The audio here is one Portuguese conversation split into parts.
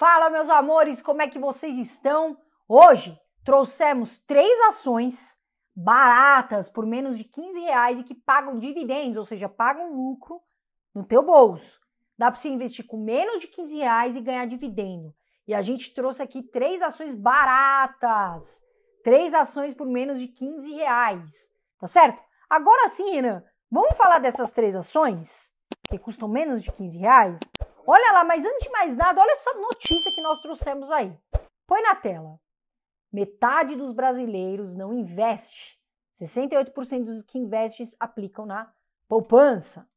Fala, meus amores, como é que vocês estão? Hoje trouxemos 3 ações baratas por menos de 15 reais e que pagam dividendos, ou seja, pagam lucro no teu bolso. Dá para você investir com menos de 15 reais e ganhar dividendo. E a gente trouxe aqui 3 ações baratas, 3 ações por menos de 15 reais, tá certo? Agora sim, Renan, vamos falar dessas 3 ações que custam menos de 15 reais? Olha lá, mas antes de mais nada, olha essa notícia que nós trouxemos aí. Põe na tela. Metade dos brasileiros não investe. 68% dos que investem aplicam na poupança.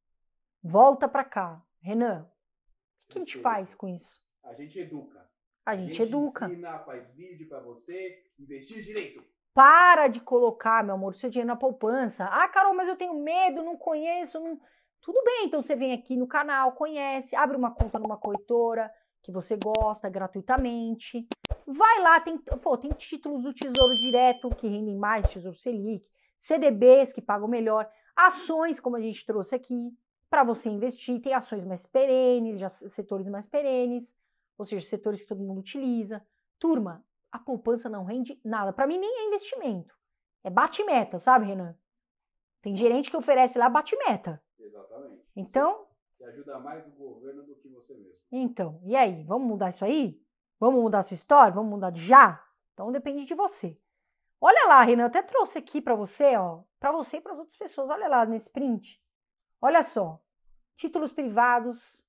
Volta para cá. Renan, o que a gente faz com isso? A gente educa. A gente educa. Ensina, faz vídeo para você investir direito. Para de colocar, meu amor, seu dinheiro na poupança. Ah, Carol, mas eu tenho medo, não conheço. Não... Tudo bem, então você vem aqui no canal, conhece, abre uma conta numa corretora que você gosta gratuitamente. Vai lá, tem títulos do Tesouro Direto que rendem mais, Tesouro Selic, CDBs que pagam melhor, ações como a gente trouxe aqui, para você investir, tem ações mais perenes, já setores mais perenes, ou seja, setores que todo mundo utiliza. Turma, a poupança não rende nada. Para mim nem é investimento, é bate-meta, sabe, Renan? Tem gerente que oferece lá bate-meta. Exatamente. Então... Você ajuda mais o governo do que você mesmo. Então, e aí? Vamos mudar isso aí? Vamos mudar a sua história? Vamos mudar já? Então depende de você. Olha lá, Renan, até trouxe aqui para você, ó, para você e para as outras pessoas. Olha lá nesse print. Olha só, títulos privados,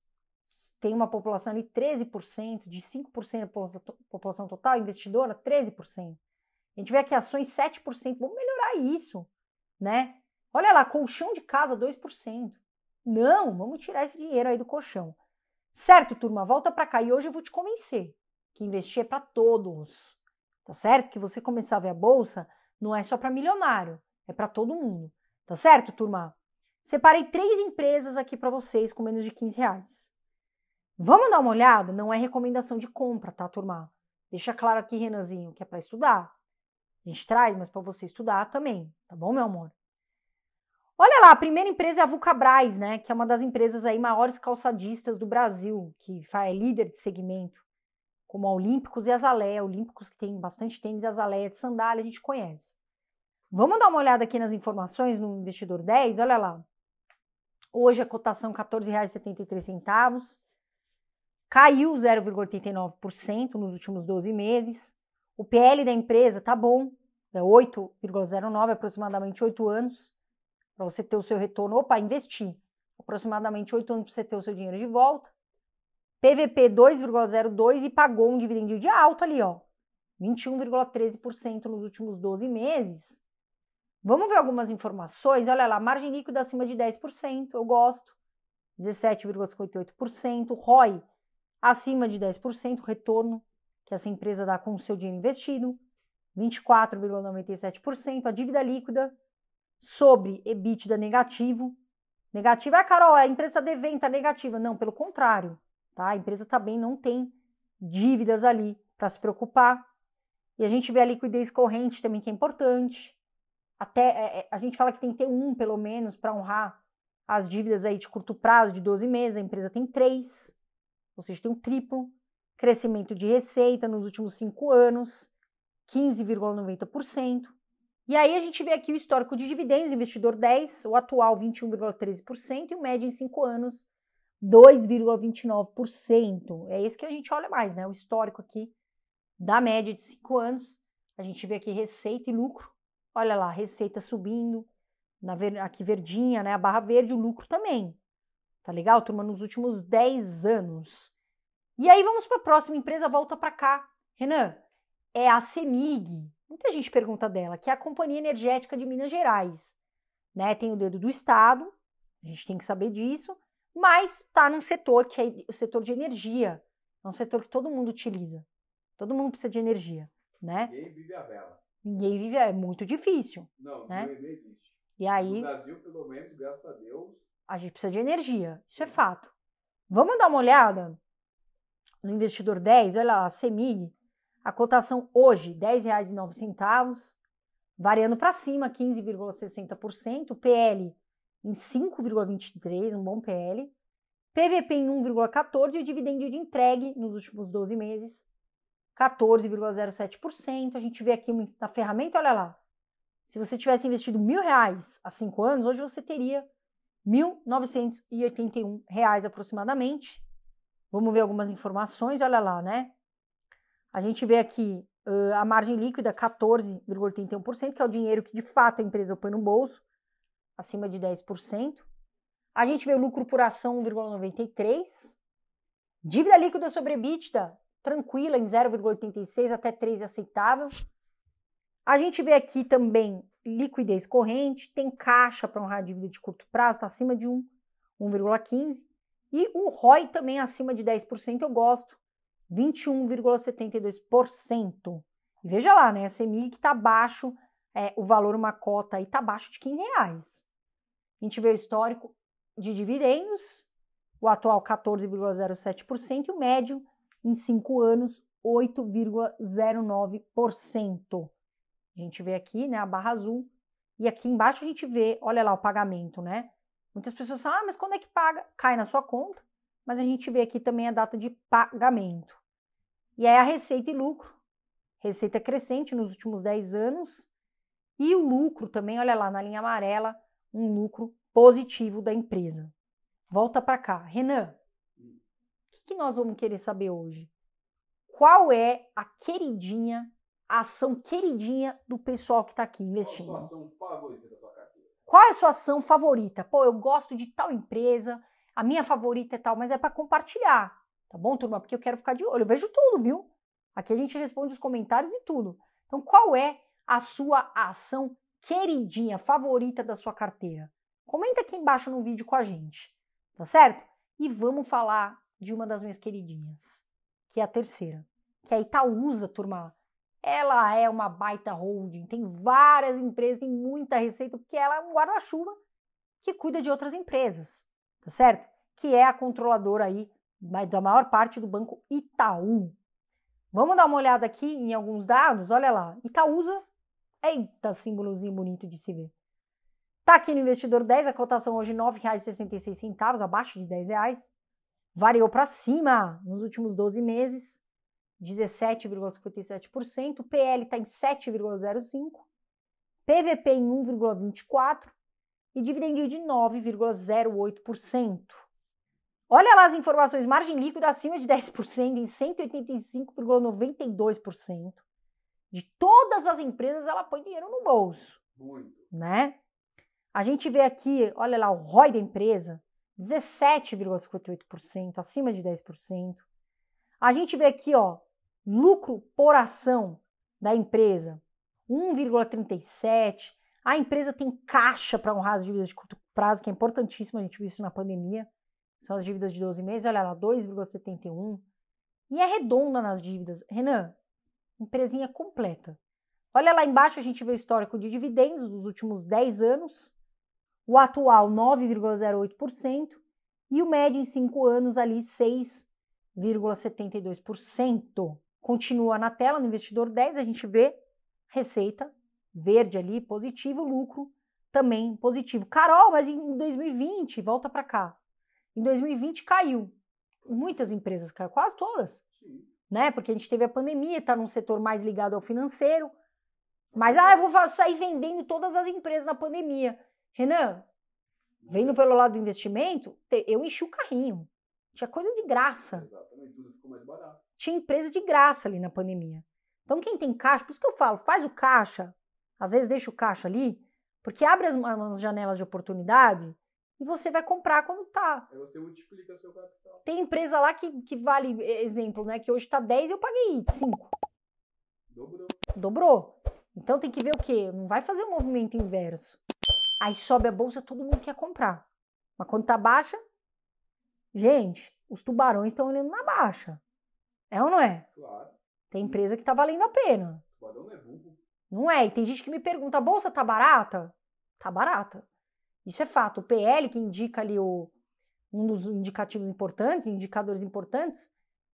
tem uma população ali 13%, de 5% da população total, investidora 13%. A gente vê aqui ações 7%, vamos melhorar isso, né? Olha lá, colchão de casa 2%. Não, vamos tirar esse dinheiro aí do colchão. Certo, turma, volta para cá e hoje eu vou te convencer que investir é para todos, tá certo? Que você começar a ver a bolsa não é só para milionário, é para todo mundo, tá certo, turma? Separei 3 empresas aqui para vocês com menos de 15 reais. Vamos dar uma olhada? Não é recomendação de compra, tá, turma? Deixa claro aqui, Renanzinho, que é para estudar. A gente traz, mas para você estudar também, tá bom, meu amor? Olha lá, a primeira empresa é a Vulcabraz, né? Que é uma das empresas aí maiores calçadistas do Brasil, que é líder de segmento, como a Olímpicos e a Zaleia. Olímpicos que tem bastante tênis e a Zaleia de sandália, a gente conhece. Vamos dar uma olhada aqui nas informações no Investidor 10, olha lá. Hoje a cotação R$ 14,73, caiu 0,89% nos últimos 12 meses. O PL da empresa tá bom, é 8,09, aproximadamente 8 anos. Para você ter o seu retorno, opa, investir, aproximadamente 8 anos para você ter o seu dinheiro de volta. PVP 2,02 e pagou um dividendo de alto ali, ó, 21,13% nos últimos 12 meses. Vamos ver algumas informações, olha lá, margem líquida acima de 10%, eu gosto, 17,58%, ROI acima de 10%, retorno que essa empresa dá com o seu dinheiro investido, 24,97%, a dívida líquida sobre EBITDA negativo. Negativa, ah, Carol, a empresa devem estar negativa. Não, pelo contrário, tá? A empresa tá bem, não tem dívidas ali para se preocupar. E a gente vê a liquidez corrente também, que é importante. Até a gente fala que tem que ter 1, pelo menos, para honrar as dívidas aí de curto prazo, de 12 meses. A empresa tem 3, ou seja, tem um triplo. Crescimento de receita nos últimos 5 anos, 15,90%. E aí a gente vê aqui o histórico de dividendos, investidor 10, o atual 21,13% e o médio em 5 anos 2,29%. É esse que a gente olha mais, né? O histórico aqui da média de 5 anos. A gente vê aqui receita e lucro. Olha lá, receita subindo, aqui verdinha, né? A barra verde, o lucro também. Tá legal, turma? Nos últimos 10 anos. E aí vamos para a próxima empresa, volta para cá. Renan, é a CEMIG. Muita gente pergunta dela, que é a Companhia Energética de Minas Gerais, né? Tem o dedo do Estado, a gente tem que saber disso, mas está num setor que é o setor de energia, é um setor que todo mundo utiliza, todo mundo precisa de energia, né? Ninguém vive a vela. Ninguém vive, é muito difícil. Não, né? Não existe. E aí, no Brasil, pelo menos, graças a Deus, a gente precisa de energia, isso é fato. Vamos dar uma olhada no Investidor 10, olha lá, a CEMIG. A cotação hoje, R$ 10,09, variando para cima, 15,60%, PL em 5,23, um bom PL, PVP em 1,14% e o dividendo yield entregue nos últimos 12 meses, 14,07%. A gente vê aqui na ferramenta, olha lá, se você tivesse investido R$1.000 há 5 anos, hoje você teria R$1.981 aproximadamente. Vamos ver algumas informações, olha lá, né? A gente vê aqui a margem líquida 14,81%, que é o dinheiro que de fato a empresa põe no bolso, acima de 10%. A gente vê o lucro por ação 1,93%. Dívida líquida sobre EBITDA, tranquila, em 0,86%, até 3% aceitável. A gente vê aqui também liquidez corrente, tem caixa para honrar a dívida de curto prazo, está acima de 1,15%. E o ROI também acima de 10%, eu gosto, 21,72%. E veja lá, né, a CMI que está abaixo, o valor uma cota aí está abaixo de R$15. A gente vê o histórico de dividendos, o atual 14,07% e o médio em 5 anos 8,09%. A gente vê aqui, né, a barra azul, e aqui embaixo a gente vê, olha lá o pagamento, né? Muitas pessoas falam, mas quando é que paga? Cai na sua conta, mas a gente vê aqui também a data de pagamento. E aí a receita e lucro, receita crescente nos últimos 10 anos, e o lucro também, olha lá na linha amarela, um lucro positivo da empresa. Volta para cá. Renan, o que nós vamos querer saber hoje? Qual é a queridinha, a ação queridinha do pessoal que está aqui investindo? Qual é a sua ação favorita da sua carteira? Qual é a sua ação favorita? Pô, eu gosto de tal empresa, a minha favorita é tal, mas é para compartilhar, tá bom, turma? Porque eu quero ficar de olho, eu vejo tudo, viu? Aqui a gente responde os comentários e tudo. Então, qual é a sua ação queridinha, favorita da sua carteira? Comenta aqui embaixo no vídeo com a gente, tá certo? E vamos falar de uma das minhas queridinhas, que é a terceira, que é a Itaúsa, turma. Ela é uma baita holding, tem várias empresas, tem muita receita, porque ela é um guarda-chuva que cuida de outras empresas, tá certo? Que é a controladora aí da maior parte do Banco Itaú. Vamos dar uma olhada aqui em alguns dados, olha lá, Itaúsa, eita, símbolozinho bonito de se ver. Tá aqui no Investidor 10, a cotação hoje R$ 9,66, abaixo de R$ 10, variou para cima nos últimos 12 meses, 17,57%, PL está em 7,05%, PVP em 1,24% e dividend yield de 9,08%. Olha lá as informações, margem líquida acima de 10%, em 185,92%. De todas as empresas ela põe dinheiro no bolso, né? A gente vê aqui, olha lá, o ROI da empresa, 17,58%, acima de 10%. A gente vê aqui, ó, lucro por ação da empresa, 1,37. A empresa tem caixa para honrar as dívidas de curto prazo, que é importantíssimo, a gente viu isso na pandemia. São as dívidas de 12 meses, olha lá, 2,71. E é redonda nas dívidas. Renan, empresinha completa. Olha lá embaixo, a gente vê o histórico de dividendos dos últimos 10 anos, o atual 9,08% e o médio em 5 anos ali 6,72%. Continua na tela, no Investidor 10, a gente vê receita verde ali, positivo, lucro também positivo. Carol, mas em 2020, volta para cá. Em 2020 caiu. Muitas empresas caíram, quase todas. Né? Porque a gente teve a pandemia, está num setor mais ligado ao financeiro. Mas, eu vou sair vendendo todas as empresas na pandemia. Renan, vendo pelo lado do investimento, eu enchi o carrinho. Tinha coisa de graça. Exatamente, tudo ficou mais barato. Tinha empresa de graça ali na pandemia. Então, quem tem caixa, por isso que eu falo, faz o caixa, às vezes deixa o caixa ali, porque abre umas janelas de oportunidade e você vai comprar quando tá. Aí você multiplica seu capital. Tem empresa lá que vale, exemplo, né, que hoje tá 10 e eu paguei 5. Dobrou. Então, tem que ver o quê? Não vai fazer um movimento inverso. Aí sobe a bolsa, todo mundo quer comprar. Mas quando tá baixa, gente, os tubarões estão olhando na baixa. É ou não é? Claro. Tem empresa que está valendo a pena. O tubarão não é burro. Não é. E tem gente que me pergunta, a bolsa está barata? Está barata. Isso é fato. O PL, que indica ali um dos indicativos importantes, indicadores importantes,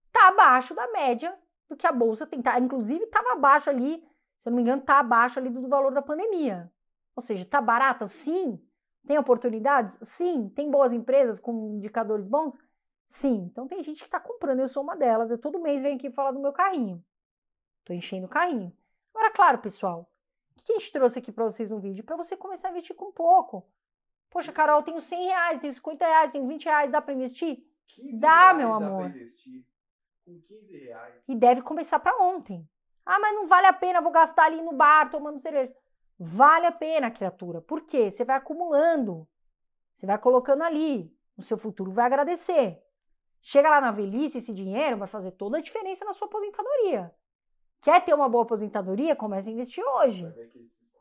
está abaixo da média do que a bolsa tem. Tá, inclusive, estava abaixo ali, se eu não me engano, está abaixo ali do valor da pandemia. Ou seja, está barata? Sim. Tem oportunidades? Sim. Tem boas empresas com indicadores bons? Sim. Então tem gente que está comprando, eu sou uma delas. Eu todo mês venho aqui falar do meu carrinho. Estou enchendo o carrinho. Agora, claro, pessoal, o que a gente trouxe aqui para vocês no vídeo? Para você começar a investir com pouco. Poxa, Carol, eu tenho 100 reais, tenho 50 reais, tenho 20 reais, dá para investir? Dá, meu amor. Dá para investir com 15 reais. E deve começar para ontem. Ah, mas não vale a pena, vou gastar ali no bar tomando cerveja. Vale a pena, criatura. Por quê? Você vai acumulando. Você vai colocando ali. O seu futuro vai agradecer. Chega lá na velhice, esse dinheiro vai fazer toda a diferença na sua aposentadoria. Quer ter uma boa aposentadoria? Comece a investir hoje. Vai ver que esses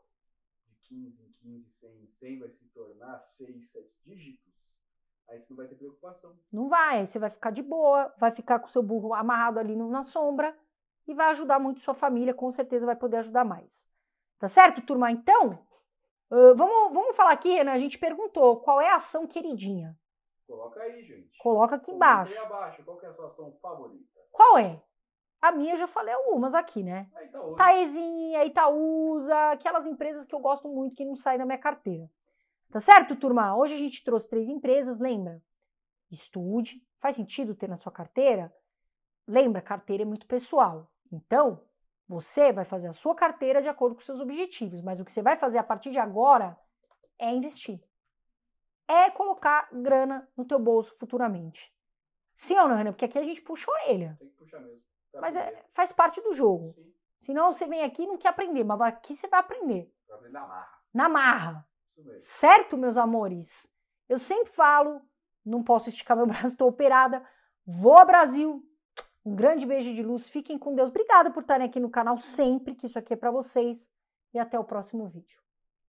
15 em 15, 100 em 100 vai se tornar 6, 7 dígitos. Aí você não vai ter preocupação. Não vai. Você vai ficar de boa. Vai ficar com o seu burro amarrado ali na sombra. E vai ajudar muito sua família. Com certeza vai poder ajudar mais. Tá certo, turma? Então, vamos falar aqui, Renan, né? A gente perguntou qual é a ação queridinha. Coloca aí, gente. Coloca aqui embaixo. Aí abaixo. Qual que é a sua ação favorita? Qual é? A minha eu já falei algumas aqui, né? A Itaúsa. Taezinha, Itaúsa, aquelas empresas que eu gosto muito que não saem da minha carteira. Tá certo, turma? Hoje a gente trouxe 3 empresas, lembra? Estude. Faz sentido ter na sua carteira? Lembra, carteira é muito pessoal. Então, você vai fazer a sua carteira de acordo com seus objetivos, mas o que você vai fazer a partir de agora é investir. É colocar grana no teu bolso futuramente. Sim ou não, Renan? Porque aqui a gente puxa a orelha. Tem que puxar mesmo. Mas faz parte do jogo. Sim. Senão você vem aqui e não quer aprender, mas aqui você vai aprender. Vai aprender na marra. Na marra. Certo, meus amores? Eu sempre falo, não posso esticar meu braço, estou operada. Vou ao Brasil. Um grande beijo de luz, fiquem com Deus. Obrigada por estarem aqui no canal sempre, que isso aqui é para vocês. E até o próximo vídeo.